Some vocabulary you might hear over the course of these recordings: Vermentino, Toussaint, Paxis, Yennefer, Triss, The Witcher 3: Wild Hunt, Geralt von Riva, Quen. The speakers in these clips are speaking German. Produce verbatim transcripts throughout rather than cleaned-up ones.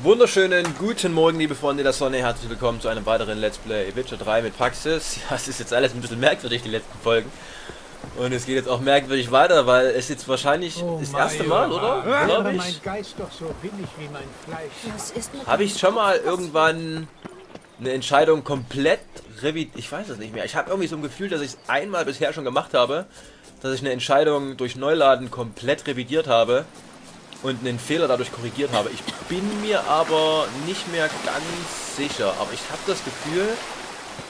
Wunderschönen guten Morgen, liebe Freunde der Sonne. Herzlich willkommen zu einem weiteren Let's Play Witcher drei mit Praxis. Ja, es ist jetzt alles ein bisschen merkwürdig, die letzten Folgen. Und es geht jetzt auch merkwürdig weiter, weil es jetzt wahrscheinlich oh das erste Mal, oder? Ja, glaube ich. Mein Geist doch so windig wie mein Fleisch. Habe ich schon mal irgendwann eine Entscheidung komplett revidiert? Ich weiß es nicht mehr. Ich habe irgendwie so ein Gefühl, dass ich es einmal bisher schon gemacht habe, dass ich eine Entscheidung durch Neuladen komplett revidiert habe. Und einen Fehler dadurch korrigiert habe. Ich bin mir aber nicht mehr ganz sicher. Aber ich habe das Gefühl,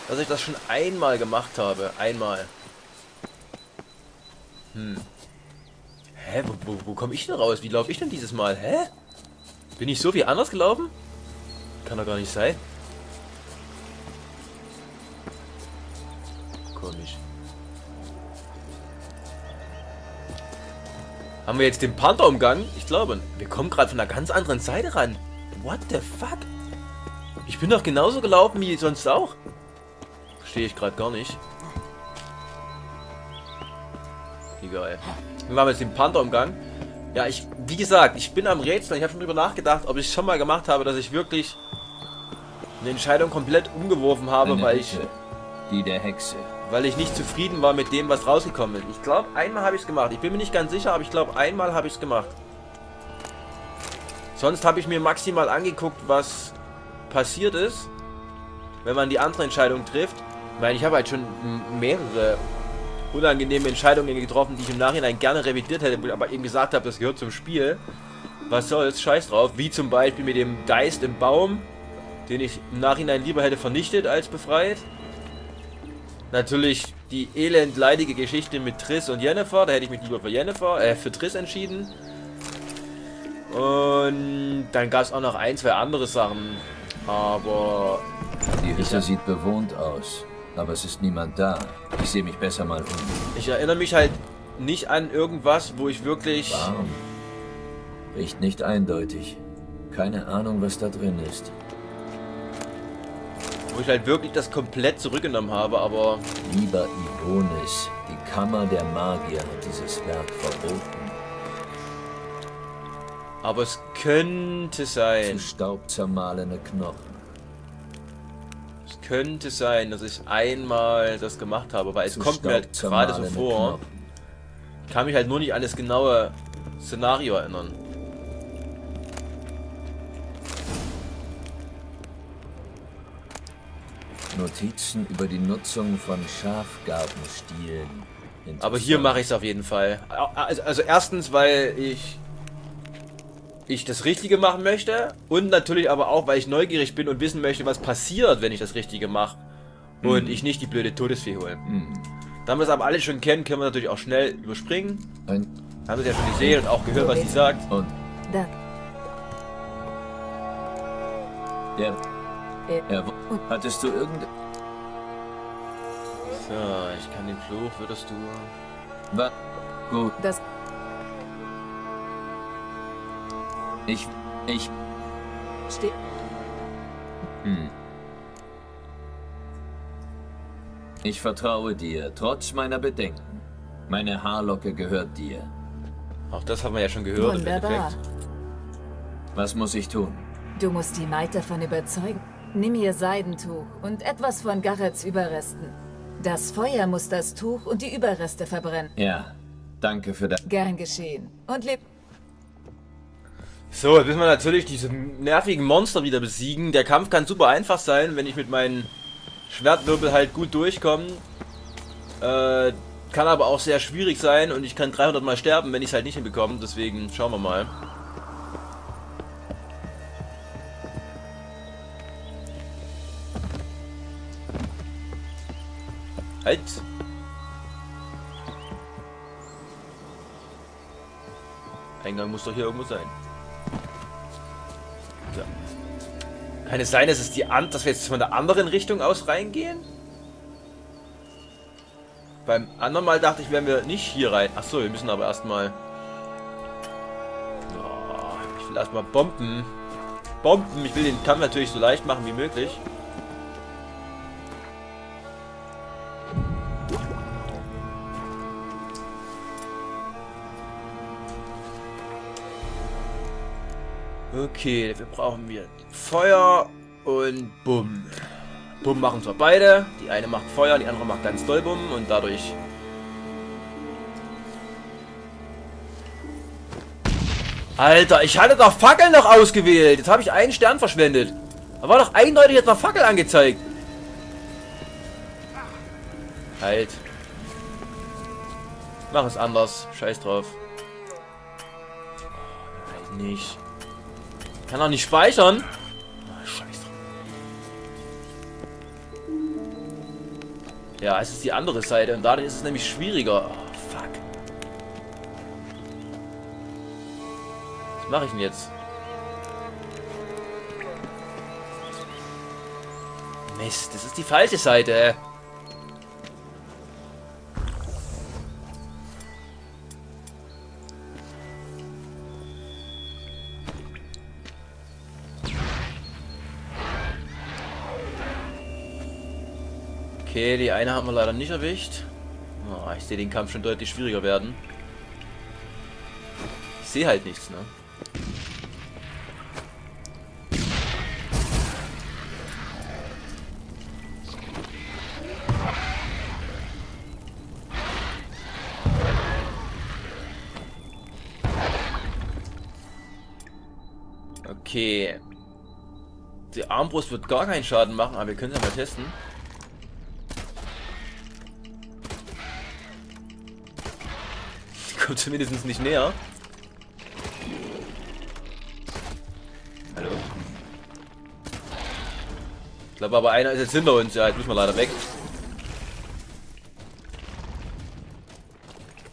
dass ich das schon einmal gemacht habe. Einmal. Hm. Hä? Wo, wo, wo komme ich denn raus? Wie laufe ich denn dieses Mal? Hä? Bin ich so viel anders gelaufen? Kann doch gar nicht sein. Komisch. Haben wir jetzt den Panther umgangen? Ich glaube, wir kommen gerade von einer ganz anderen Seite ran. What the fuck? Ich bin doch genauso gelaufen wie sonst auch. Verstehe ich gerade gar nicht. Egal. Wir haben jetzt den Panther umgangen. Ja, ich, wie gesagt, ich bin am Rätseln. Ich habe schon drüber nachgedacht, ob ich es schon mal gemacht habe, dass ich wirklich eine Entscheidung komplett umgeworfen habe, eine weil Hütte, ich... Die der Hexe. Weil ich nicht zufrieden war mit dem, was rausgekommen ist. Ich glaube, einmal habe ich es gemacht. Ich bin mir nicht ganz sicher, aber ich glaube, einmal habe ich es gemacht. Sonst habe ich mir maximal angeguckt, was passiert ist, wenn man die andere Entscheidung trifft. Ich meine, ich habe halt schon mehrere unangenehme Entscheidungen getroffen, die ich im Nachhinein gerne revidiert hätte, aber eben gesagt habe, das gehört zum Spiel. Was soll's, scheiß drauf. Wie zum Beispiel mit dem Geist im Baum, den ich im Nachhinein lieber hätte vernichtet als befreit. Natürlich die elendleidige Geschichte mit Triss und Yennefer. Da hätte ich mich lieber für Yennefer, äh, für Triss entschieden. Und dann gab es auch noch ein, zwei andere Sachen. Aber... Die Hütte sieht bewohnt aus, aber es ist niemand da. Ich sehe mich besser mal um. Ich erinnere mich halt nicht an irgendwas, wo ich wirklich... Warm. Riecht nicht eindeutig. Keine Ahnung, was da drin ist. Wo ich halt wirklich das komplett zurückgenommen habe, aber... Lieber Ibonis, die Kammer der Magier hat dieses Werk verboten. Aber es könnte sein... Zu Staub zermahlene Knochen. Es könnte sein, dass ich einmal das gemacht habe, weil es kommt mir halt gerade so vor. Ich kann mich halt nur nicht an das genaue Szenario erinnern. Notizen über die Nutzung von Schafgartenstielen. Aber hier mache ich es auf jeden Fall. Also, also erstens, weil ich ich das Richtige machen möchte und natürlich aber auch, weil ich neugierig bin und wissen möchte, was passiert, wenn ich das Richtige mache und mhm. ich nicht die blöde Todesfee hole. Mhm. Da wir es aber alle schon kennen, können wir natürlich auch schnell überspringen. Ein Haben wir ja schon gesehen und auch gehört, was sie sagt. Und ja. Ja, hattest du irgend... So, ich kann den Fluch, würdest du... Was? Gut. Das... Ich... Ich... Steht... Hm. Ich vertraue dir, trotz meiner Bedenken. Meine Haarlocke gehört dir. Auch das haben wir ja schon gehört. Wunderbar. Was muss ich tun? Du musst die Maid davon überzeugen. Nimm ihr Seidentuch und etwas von Geralts Überresten. Das Feuer muss das Tuch und die Überreste verbrennen. Ja, danke für das. Gern geschehen. Und leb... So, jetzt müssen wir natürlich diese nervigen Monster wieder besiegen. Der Kampf kann super einfach sein, wenn ich mit meinen Schwertwirbel halt gut durchkomme. Äh, kann aber auch sehr schwierig sein und ich kann dreihundert Mal sterben, wenn ich es halt nicht hinbekomme. Deswegen schauen wir mal. Halt! Eingang muss doch hier irgendwo sein. So. Kann es sein, dass es die Ant, dass wir jetzt von der anderen Richtung aus reingehen? Beim anderen Mal dachte ich, wären wir nicht hier rein. Achso, wir müssen aber erstmal. Oh, ich will erstmal bomben. Bomben! Ich will den Kampf natürlich so leicht machen wie möglich. Okay, wir brauchen wir Feuer und Bumm. Bumm machen zwar beide. Die eine macht Feuer, die andere macht ganz doll Bumm und dadurch... Alter, ich hatte doch Fackel noch ausgewählt. Jetzt habe ich einen Stern verschwendet. Da war doch eindeutig jetzt mal Fackel angezeigt. Halt. Mach es anders. Scheiß drauf. Oh, nein, nicht. Ich kann auch nicht speichern. Oh, scheiß drauf. Ja, es ist die andere Seite und dadurch ist es nämlich schwieriger. Oh, fuck. Was mache ich denn jetzt? Mist, das ist die falsche Seite. Okay, die eine haben wir leider nicht erwischt. Oh, ich sehe den Kampf schon deutlich schwieriger werden. Ich sehe halt nichts, ne? Okay. Die Armbrust wird gar keinen Schaden machen, aber wir können es ja mal testen. Kommt zumindest nicht näher. Hallo. Ich glaube aber einer ist jetzt hinter uns. Ja, jetzt müssen wir leider weg.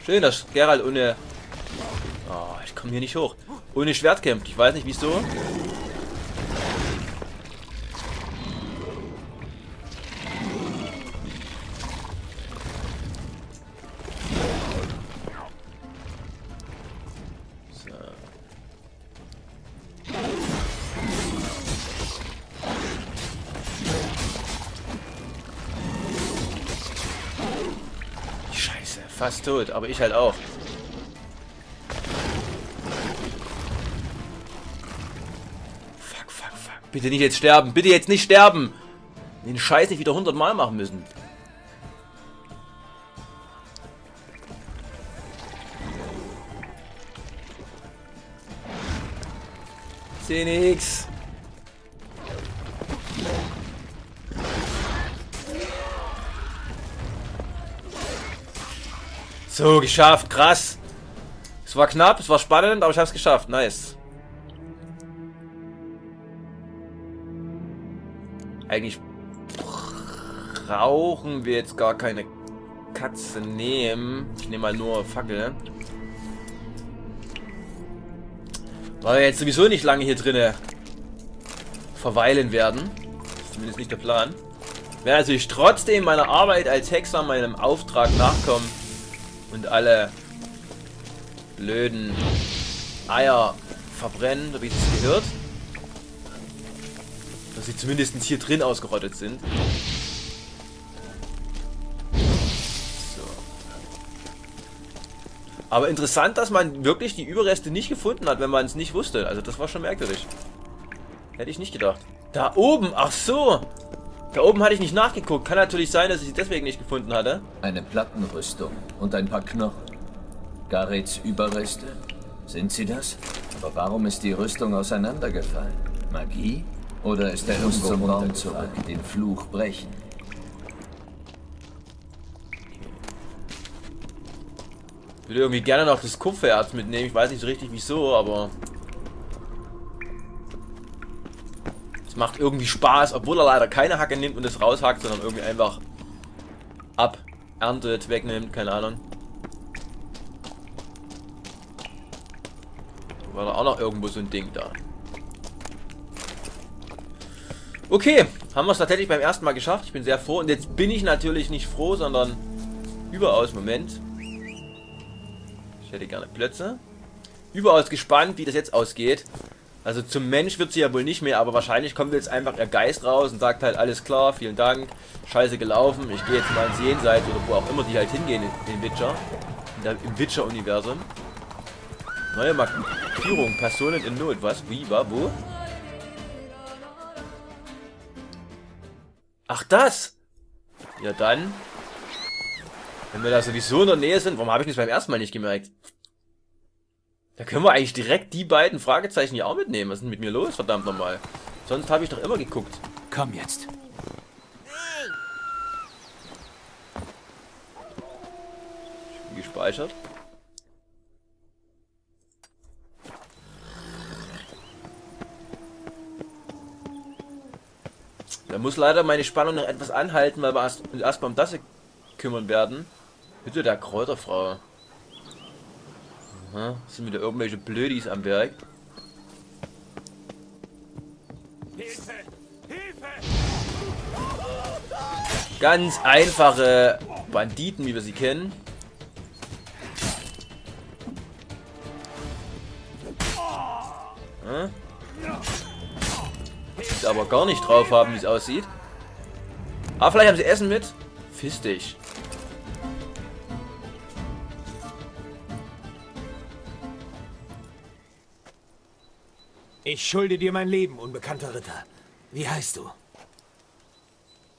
Schön, dass Geralt ohne... Oh, ich komme hier nicht hoch. Ohne Schwert kämpft. Ich weiß nicht wieso. Fast tot, aber ich halt auch. Fuck, fuck, fuck. Bitte nicht jetzt sterben. Bitte jetzt nicht sterben. Den Scheiß nicht wieder hundert Mal machen müssen. Seh nix. So, geschafft, krass. Es war knapp, es war spannend, aber ich hab's geschafft. Nice. Eigentlich brauchen wir jetzt gar keine Katze nehmen. Ich nehme mal nur Fackel. Weil wir jetzt sowieso nicht lange hier drinnen verweilen werden. Das ist zumindest nicht der Plan. Ich werde natürlich trotzdem meiner Arbeit als Hexer, meinem Auftrag nachkommen. Und alle blöden Eier verbrennen, so wie es gehört. Dass sie zumindest hier drin ausgerottet sind. So. Aber interessant, dass man wirklich die Überreste nicht gefunden hat, wenn man es nicht wusste. Also das war schon merkwürdig. Hätte ich nicht gedacht. Da oben, ach so. Da oben hatte ich nicht nachgeguckt. Kann natürlich sein, dass ich sie deswegen nicht gefunden hatte. Eine Plattenrüstung und ein paar Knochen. Garrets Überreste. Sind sie das? Aber warum ist die Rüstung auseinandergefallen? Magie? Oder ist der Rüst zum Raum zurück? Den Fluch brechen. Ich würde irgendwie gerne noch das Kupfererz mitnehmen. Ich weiß nicht so richtig wieso, aber... Macht irgendwie Spaß, obwohl er leider keine Hacke nimmt und es raushackt, sondern irgendwie einfach aberntet, wegnimmt, keine Ahnung. War da auch noch irgendwo so ein Ding da. Okay, haben wir es tatsächlich beim ersten Mal geschafft. Ich bin sehr froh und jetzt bin ich natürlich nicht froh, sondern überaus, Moment. Ich hätte gerne Plätze. Überaus gespannt, wie das jetzt ausgeht. Also zum Mensch wird sie ja wohl nicht mehr, aber wahrscheinlich kommt jetzt einfach ihr Geist raus und sagt halt, alles klar, vielen Dank, scheiße gelaufen, ich gehe jetzt mal ins Jenseits oder wo auch immer die halt hingehen im Witcher, im Witcher-Universum. Neue Markierung. Personen in Not. Was? Wie? War? Wo? Ach, das! Ja, dann. Wenn wir da sowieso in der Nähe sind, warum habe ich das beim ersten Mal nicht gemerkt? Da können wir eigentlich direkt die beiden Fragezeichen hier auch mitnehmen. Was ist denn mit mir los? Verdammt nochmal. Sonst habe ich doch immer geguckt. Komm jetzt. Ich bin gespeichert. Da muss leider meine Spannung noch etwas anhalten, weil wir erst, erst mal um das kümmern werden. Bitte der Kräuterfrau. Aha, sind wieder irgendwelche Blödis am Werk. Hilfe! Hilfe! Ganz einfache Banditen, wie wir sie kennen. Hm? Aber gar nicht drauf haben, wie es aussieht. Aber vielleicht haben sie Essen mit. Fistig. Ich schulde dir mein Leben, unbekannter Ritter. Wie heißt du?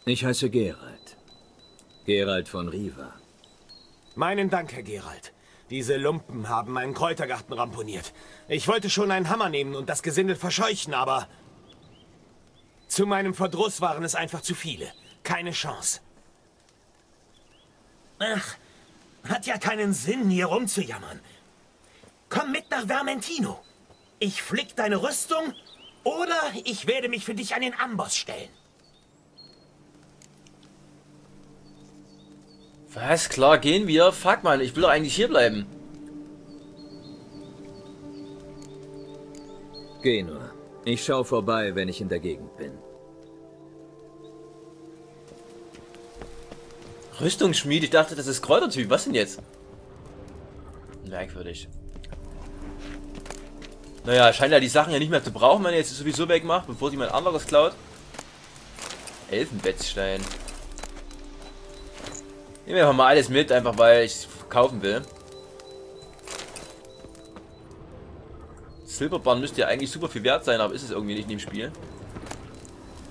Ich heiße Geralt. Geralt von Riva. Meinen Dank, Herr Geralt. Diese Lumpen haben meinen Kräutergarten ramponiert. Ich wollte schon einen Hammer nehmen und das Gesindel verscheuchen, aber... Zu meinem Verdruss waren es einfach zu viele. Keine Chance. Ach, hat ja keinen Sinn, hier rumzujammern. Komm mit nach Vermentino. Ich flick deine Rüstung oder ich werde mich für dich an den Amboss stellen. Was? Klar, gehen wir. Fuck, Mann, ich will doch eigentlich hier bleiben. Geh nur. Ich schau vorbei, wenn ich in der Gegend bin. Rüstungsschmied? Ich dachte, das ist Kräutertyp. Was denn jetzt? Merkwürdig. Naja, scheint ja die Sachen ja nicht mehr zu brauchen, wenn er jetzt sowieso wegmacht, bevor jemand anderes klaut. Elfenbettstein. Nehmen wir einfach mal alles mit, einfach weil ich es kaufen will. Silberbahn müsste ja eigentlich super viel wert sein, aber ist es irgendwie nicht in dem Spiel.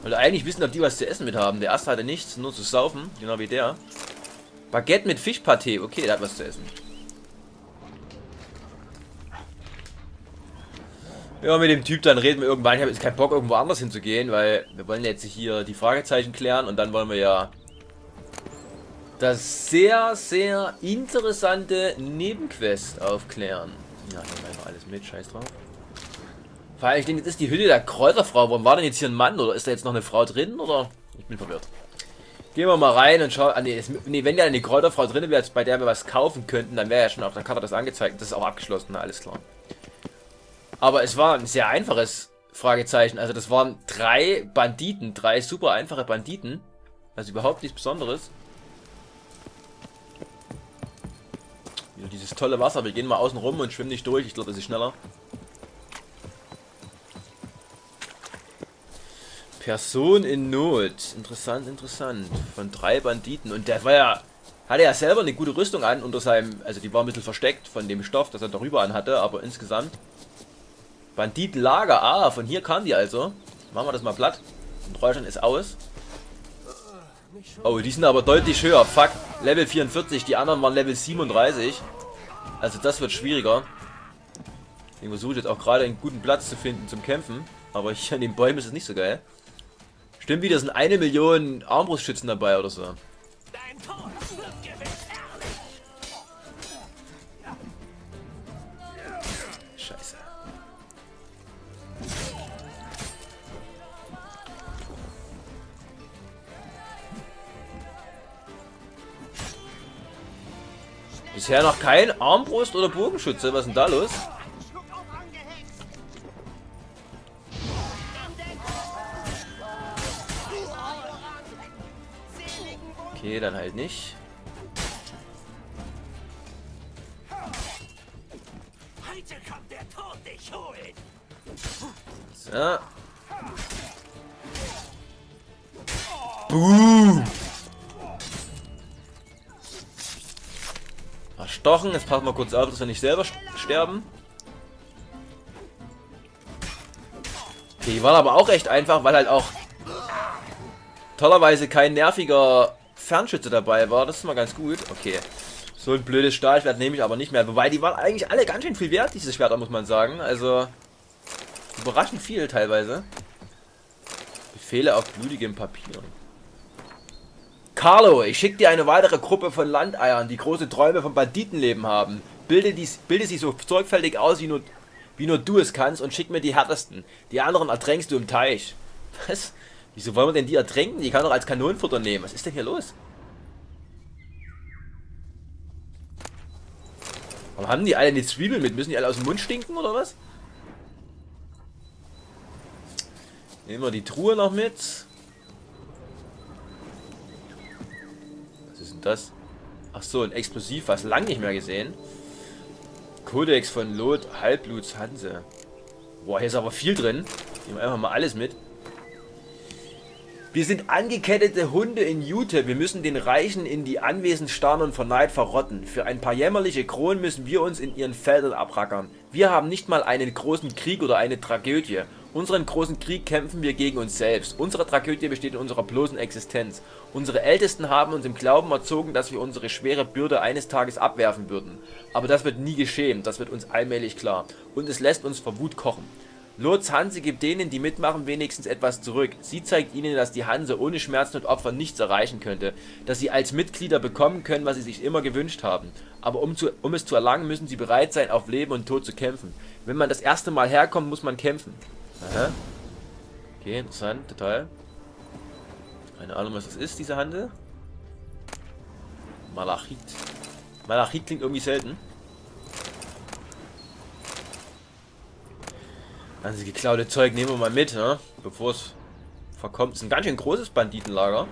Weil eigentlich wissen doch die, was zu essen mit haben. Der erste hatte nichts, nur zu saufen, genau wie der. Baguette mit Fischpaté, okay, der hat was zu essen. Ja, mit dem Typ dann reden wir irgendwann. Ich habe jetzt keinen Bock, irgendwo anders hinzugehen, weil wir wollen jetzt hier die Fragezeichen klären und dann wollen wir ja das sehr, sehr interessante Nebenquest aufklären. Ja, nehmen wir einfach alles mit, scheiß drauf. Vor allem, ich denke, jetzt ist die Hütte der Kräuterfrau. Warum war denn jetzt hier ein Mann? Oder ist da jetzt noch eine Frau drin? Oder? Ich bin verwirrt. Gehen wir mal rein und schauen. Ah, nee, nee, wenn ja eine Kräuterfrau drin wäre, bei der wir was kaufen könnten, dann wäre ja schon auf der Karte das angezeigt. Das ist auch abgeschlossen, na, alles klar. Aber es war ein sehr einfaches Fragezeichen. Also das waren drei Banditen. Drei super einfache Banditen. Also überhaupt nichts Besonderes. Ja, dieses tolle Wasser. Wir gehen mal außen rum und schwimmen nicht durch. Ich glaube, das ist schneller. Person in Not. Interessant, interessant. Von drei Banditen. Und der war ja... Hatte ja selber eine gute Rüstung an unter seinem... Also die war ein bisschen versteckt von dem Stoff, das er darüber an hatte. Aber insgesamt... Banditenlager. Ah, von hier kam die also. Machen wir das mal platt. Und Räuchern ist aus. Oh, die sind aber deutlich höher. Fuck. Level vierundvierzig. Die anderen waren Level siebenunddreißig. Also das wird schwieriger. Ich versuche jetzt auch gerade einen guten Platz zu finden zum Kämpfen. Aber hier an den Bäumen ist es nicht so geil. Stimmt wieder, sind eine Million Armbrustschützen dabei oder so. Scheiße. Bisher noch kein Armbrust- oder Bogenschütze. Was ist denn da los? Okay, dann halt nicht. Heute kommt der Tod dich holen. So. Boom. Erstochen. Jetzt passen wir kurz auf, dass wir nicht selber sterben. Die waren aber auch recht einfach, weil halt auch tollerweise kein nerviger Fernschütze dabei war. Das ist mal ganz gut. Okay. So ein blödes Stahlschwert nehme ich aber nicht mehr. Wobei, die waren eigentlich alle ganz schön viel wert, diese Schwerter, muss man sagen. Also, überraschend viel teilweise. Befehle auf blutigem Papier. Carlo, ich schicke dir eine weitere Gruppe von Landeiern, die große Träume vom Banditenleben haben. Bilde, dies, bilde sie so sorgfältig aus, wie nur, wie nur du es kannst, und schick mir die härtesten. Die anderen ertränkst du im Teich. Was? Wieso wollen wir denn die ertränken? Die kann doch als Kanonenfutter nehmen. Was ist denn hier los? Warum haben die alle eine Zwiebel mit? Müssen die alle aus dem Mund stinken oder was? Nehmen wir die Truhe noch mit. Was ist denn das? Ach so, ein Explosiv, was lang nicht mehr gesehen. Kodex von Lot, Halbbluts Hanse. Boah, hier ist aber viel drin. Nehmen wir einfach mal alles mit. Wir sind angekettete Hunde in Jute. Wir müssen den Reichen in die Anwesen starren und vor Neid verrotten. Für ein paar jämmerliche Kronen müssen wir uns in ihren Feldern abrackern. Wir haben nicht mal einen großen Krieg oder eine Tragödie. Unseren großen Krieg kämpfen wir gegen uns selbst. Unsere Tragödie besteht in unserer bloßen Existenz. Unsere Ältesten haben uns im Glauben erzogen, dass wir unsere schwere Bürde eines Tages abwerfen würden. Aber das wird nie geschehen. Das wird uns allmählich klar. Und es lässt uns vor Wut kochen. Lots Hanse gibt denen, die mitmachen, wenigstens etwas zurück. Sie zeigt ihnen, dass die Hanse ohne Schmerzen und Opfer nichts erreichen könnte. Dass sie als Mitglieder bekommen können, was sie sich immer gewünscht haben. Aber um, zu, um es zu erlangen, müssen sie bereit sein, auf Leben und Tod zu kämpfen. Wenn man das erste Mal herkommt, muss man kämpfen. Aha. Okay, interessant, total. Keine Ahnung, was das ist, diese Hanse. Malachit. Malachit klingt irgendwie selten. Also geklaute Zeug nehmen wir mal mit, ne? Bevor es verkommt. Das ist ein ganz schön großes Banditenlager.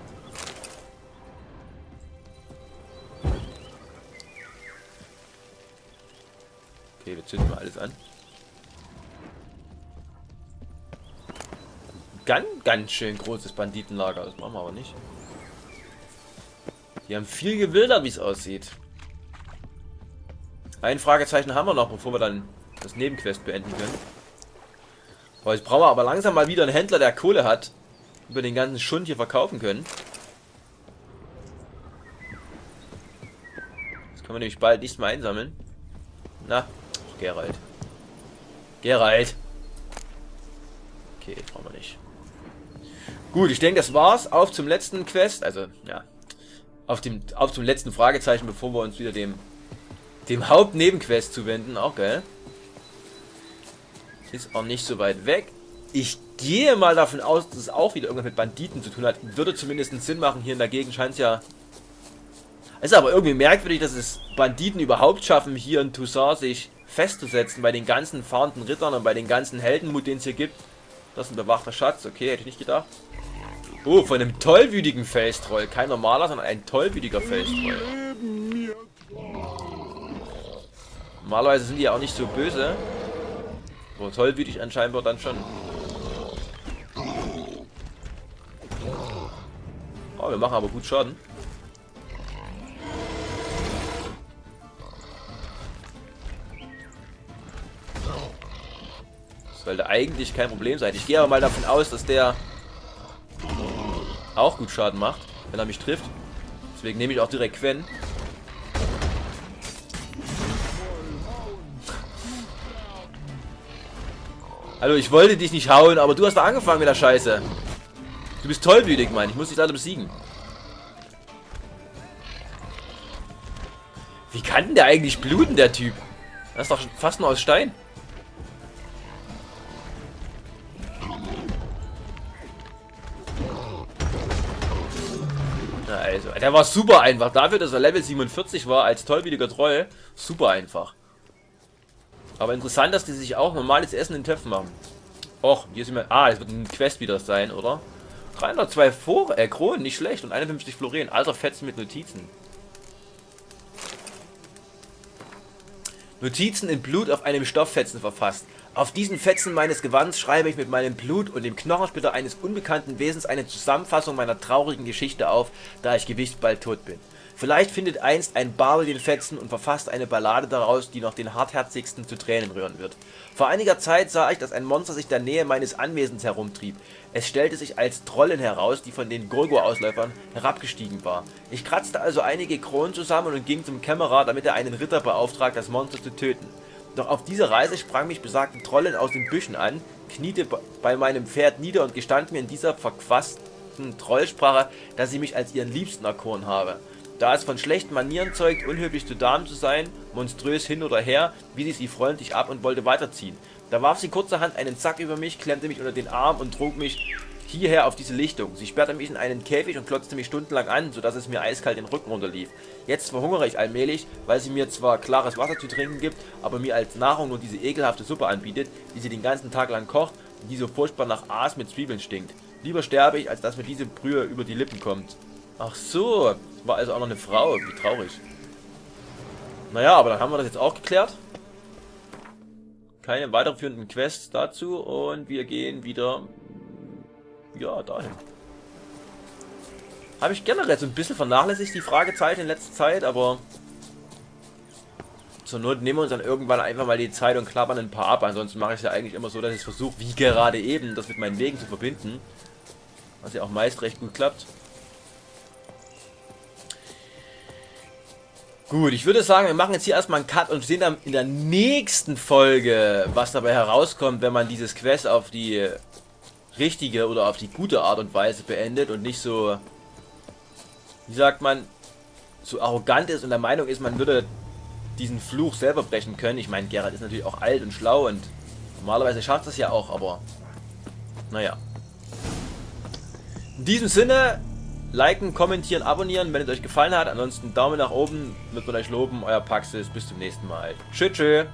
Okay, wir zünden mal alles an. Ganz, ganz schön großes Banditenlager. Das machen wir aber nicht. Die haben viel gewildert, wie es aussieht. Ein Fragezeichen haben wir noch, bevor wir dann das Nebenquest beenden können. Boah, ich brauche aber langsam mal wieder einen Händler, der Kohle hat. Über den ganzen Schund hier verkaufen können. Das können wir nämlich bald nichts mehr einsammeln. Na, Geralt. Geralt. Okay, brauchen wir nicht. Gut, ich denke, das war's. Auf zum letzten Quest. Also, ja. Auf, dem, auf zum letzten Fragezeichen, bevor wir uns wieder dem, dem Hauptnebenquest zuwenden. Auch geil. Ist auch nicht so weit weg. Ich gehe mal davon aus, dass es auch wieder irgendwas mit Banditen zu tun hat. Würde zumindest Sinn machen. Hier in der Gegend scheint es ja... Es ist aber irgendwie merkwürdig, dass es Banditen überhaupt schaffen, hier in Toussaint sich festzusetzen. Bei den ganzen fahrenden Rittern und bei den ganzen Heldenmut, den es hier gibt. Das ist ein bewachter Schatz. Okay, hätte ich nicht gedacht. Oh, von einem tollwütigen Felstroll. Kein normaler, sondern ein tollwütiger Felstroll. Normalerweise sind die ja auch nicht so böse. Oh, tollwütig anscheinend dann schon. Oh, wir machen aber gut Schaden. Das sollte eigentlich kein Problem sein. Ich gehe aber mal davon aus, dass der auch gut Schaden macht, wenn er mich trifft. Deswegen nehme ich auch direkt Quen. Hallo, ich wollte dich nicht hauen, aber du hast da angefangen mit der Scheiße. Du bist tollwütig, Mann. Ich muss dich leider besiegen. Wie kann denn der eigentlich bluten, der Typ? Das ist doch fast nur aus Stein. Na also, der war super einfach. Dafür, dass er Level siebenundvierzig war, als tollwütiger Troll, super einfach. Aber interessant, dass die sich auch normales Essen in Töpfen machen. Och, hier ist immer... Ah, das wird ein Quest wieder sein, oder? dreihundertzwei Vor äh, Kronen, nicht schlecht. Und einundfünfzig Florin. Alter Fetzen mit Notizen. Notizen in Blut auf einem Stofffetzen verfasst. Auf diesen Fetzen meines Gewands schreibe ich mit meinem Blut und dem Knochensplitter eines unbekannten Wesens eine Zusammenfassung meiner traurigen Geschichte auf, da ich gewiss bald tot bin. Vielleicht findet einst ein Barde den Fetzen und verfasst eine Ballade daraus, die noch den Hartherzigsten zu Tränen rühren wird. Vor einiger Zeit sah ich, dass ein Monster sich der Nähe meines Anwesens herumtrieb. Es stellte sich als Trollin heraus, die von den Gorgo-Ausläufern herabgestiegen war. Ich kratzte also einige Kronen zusammen und ging zum Kämmerer, damit er einen Ritter beauftragt, das Monster zu töten. Doch auf dieser Reise sprang mich besagte Trollin aus den Büschen an, kniete bei meinem Pferd nieder und gestand mir in dieser verquasten Trollsprache, dass ich mich als ihren Liebsten erkoren habe. Da es von schlechten Manieren zeugt, unhöflich zu Damen zu sein, monströs hin oder her, wies ich sie freundlich ab und wollte weiterziehen. Da warf sie kurzerhand einen Sack über mich, klemmte mich unter den Arm und trug mich hierher auf diese Lichtung. Sie sperrte mich in einen Käfig und klotzte mich stundenlang an, sodass es mir eiskalt den Rücken runterlief. Jetzt verhungere ich allmählich, weil sie mir zwar klares Wasser zu trinken gibt, aber mir als Nahrung nur diese ekelhafte Suppe anbietet, die sie den ganzen Tag lang kocht und die so furchtbar nach Aas mit Zwiebeln stinkt. Lieber sterbe ich, als dass mir diese Brühe über die Lippen kommt. Ach so, war also auch noch eine Frau, wie traurig. Naja, aber dann haben wir das jetzt auch geklärt. Keine weiterführenden Quests dazu und wir gehen wieder, ja, dahin. Habe ich generell so ein bisschen vernachlässigt, die Fragezeichen in letzter Zeit, aber zur Not nehmen wir uns dann irgendwann einfach mal die Zeit und klappern ein paar ab. Ansonsten mache ich es ja eigentlich immer so, dass ich versuche, wie gerade eben, das mit meinen Wegen zu verbinden. Was ja auch meist recht gut klappt. Gut, ich würde sagen, wir machen jetzt hier erstmal einen Cut und sehen dann in der nächsten Folge, was dabei herauskommt, wenn man dieses Quest auf die richtige oder auf die gute Art und Weise beendet und nicht so, wie sagt man, so arrogant ist und der Meinung ist, man würde diesen Fluch selber brechen können. Ich meine, Geralt ist natürlich auch alt und schlau und normalerweise schafft das ja auch, aber naja. In diesem Sinne, liken, kommentieren, abonnieren, wenn es euch gefallen hat. Ansonsten Daumen nach oben, wird man euch loben. Euer Paxis, bis zum nächsten Mal. Tschö, tschö.